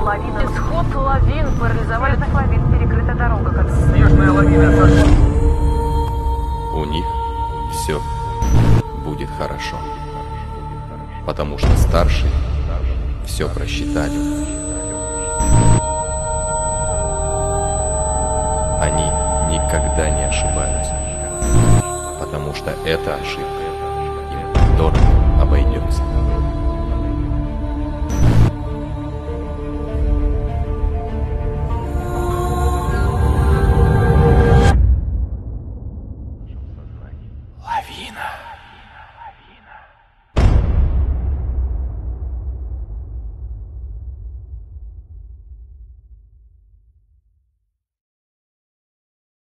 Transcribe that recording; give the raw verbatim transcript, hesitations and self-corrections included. лавина. Исход лавин парализовали. Северных лавин перекрыта дорога. Как... Снежная лавина. У них все будет хорошо, потому что старшие все просчитали. Они никогда не ошибаются, потому что эта ошибка им дорого обойдется.